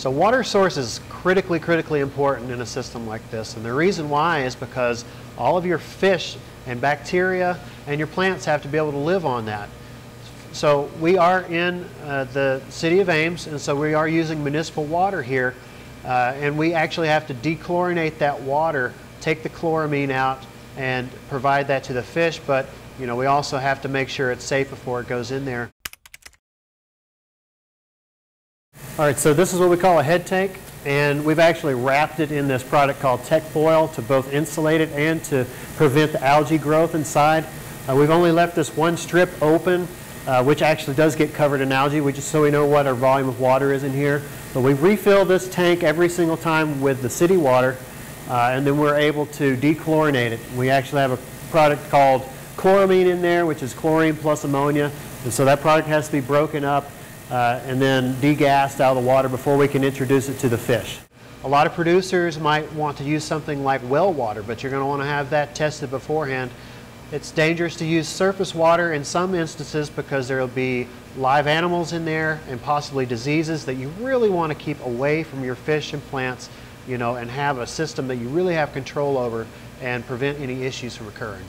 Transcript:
So water source is critically important in a system like this. And the reason why is because all of your fish and bacteria and your plants have to be able to live on that. So we are in the city of Ames, and so we are using municipal water here. And we actually have to dechlorinate that water, take the chloramine out, and provide that to the fish. But you know, we also have to make sure it's safe before it goes in there. All right, so this is what we call a head tank, and we've actually wrapped it in this product called tech foil to both insulate it and to prevent the algae growth inside. We've only left this one strip open, which actually does get covered in algae, just so we know what our volume of water is in here. But we refill this tank every single time with the city water, and then we're able to dechlorinate it. We actually have a product called chloramine in there, which is chlorine plus ammonia, and so that product has to be broken up and then degassed out of the water before we can introduce it to the fish. A lot of producers might want to use something like well water, but you're going to want to have that tested beforehand. It's dangerous to use surface water in some instances because there will be live animals in there and possibly diseases that you really want to keep away from your fish and plants, you know, and have a system that you really have control over and prevent any issues from occurring.